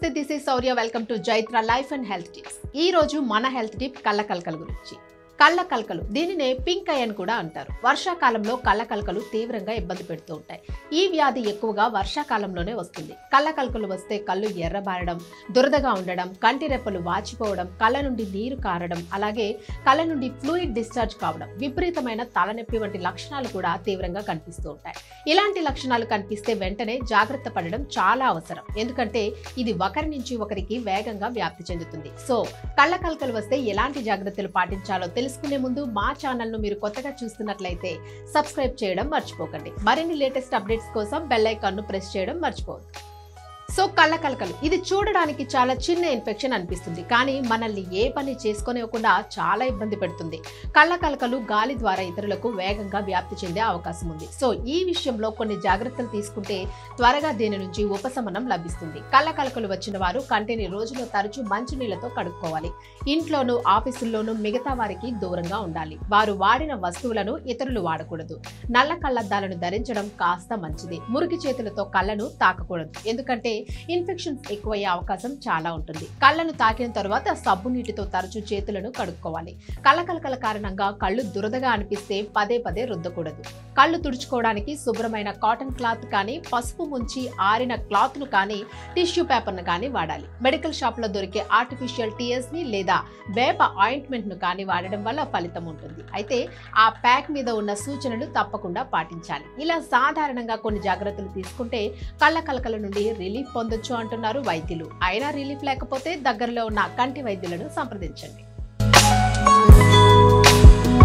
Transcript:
Namaste, this is Saurya. Welcome to Jaitra Life and Health Tips. Ee roju mana health tip kalla kalkalu gurinchi. Kalla kalkalu deenine pink eye ani kuda antaru. Varsha kalamlo kalla kalkalu teevranga ibbandi pedutu untayi. Ee vyadhi ekkuvaga varsha kalamlone vastundi. Kalla kalkalu vaste kallu erra baradam, duradaga undadam, kanti reppalu vachipovadam, kalla nundi neeru karadam, alage kalla nundi fluid discharge kavadam, viparitamaina talaneppi vanti lakshanalu kuda teevranga kanipistu untayi. ఇలాంటి లక్షణాలు కనిపిస్తే వెంటనే జాగృత పడడం చాలా అవసరం ఎందుకంటే ఇది ఒకరి నుంచి ఒకరికి వేగంగా వ్యాప్తి చెందుతుంది సో కళ్ళ కలకలు వస్తే ఎలాంటి జాగృతలు పాటించాలో తెలుసుకునే ముందు మా ఛానల్ ను మీరు కొత్తగా చూస్తున్నట్లయితే సబ్స్క్రైబ్ చేయడం మర్చిపోకండి మరిన్ని లేటెస్ట్ అప్డేట్స్ కోసం బెల్ ఐకాన్ ను ప్రెస్ చేయడం మర్చిపోవద్దు సో కళ్ళ కలకలు ఇది చూడడానికి చాలా చిన్న ఇన్ఫెక్షన్ అనిపిస్తుంది కానీ మనల్ని ఏ పని చేసుకోనివ్వకుండా చాలా ఇబ్బంది పెడుతుంది కళ్ళ కలకలు గాలి ద్వారా ఇతరులకు వేగంగా వ్యాప్తి చెందే అవకాశం ఉంది సో ఈ విషయంలో కొన్ని జాగృత్తలు తీసుకుంటే త్వరగా దీని నుంచి ఉపశమనం లభిస్తుంది కళ్ళ కలకలు వచ్చిన వారు కంటిని రోజులో తరచూ మంచి నీళ్లతో కడుక్కోవాలి ఇంట్లోనూ ఆఫీసుల్లోనూ మిగతా వారికి దూరంగా ఉండాలి వారు వాడిన వస్తువులను ఇతరులు వాడకూడదు నల్ల కళ్ళద్దాలను ధరించడం కాస్త మంచిది మురికి చేతులతో కళ్ళను తాకకూడదు ఎందుకంటే ఇన్ఫెక్షన్స్ ఎక్కువయ్యే అవకాశం చాలా ఉంటుంది కళ్ళను తాకిన తర్వాత సబ్బు నీటితో తరచూ చేతులను కడుక్కోవాలి కళ్ళకలకల కారణంగా కళ్ళు దురదగా అనిపిస్తే పదే పదే రుద్దకూడదు కళ్ళు తుడుచుకోవడానికి శుభ్రమైన కాటన్ క్లాత్ కానీ పసుపు ముంచి ఆరిన క్లాత్ ను కానీ టిష్యూ పేపర్ను కానీ వాడాలి మెడికల్ షాప్ లో దొరికే ఆర్టిఫిషియల్ టీయర్స్ ని లేదా వేప ఆయింట్మెంట్ ను కానీ వాడడం వల్ల ఫలితం ఉంటుంది అయితే ఆ ప్యాక్ మీద ఉన్న సూచనలు తప్పకుండా పాటించాలి ఇలా సాధారణంగా కొన్ని జాగ్రత్తలు తీసుకుంటే కళ్ళకలకల నుండి రిలీఫ్ పొందొచ్చు అంటున్నారు వైద్యులు అయినా రిలీఫ్ లేకపోతే దగ్గరలో ఉన్న కంటి వైద్యులను సంప్రదించండి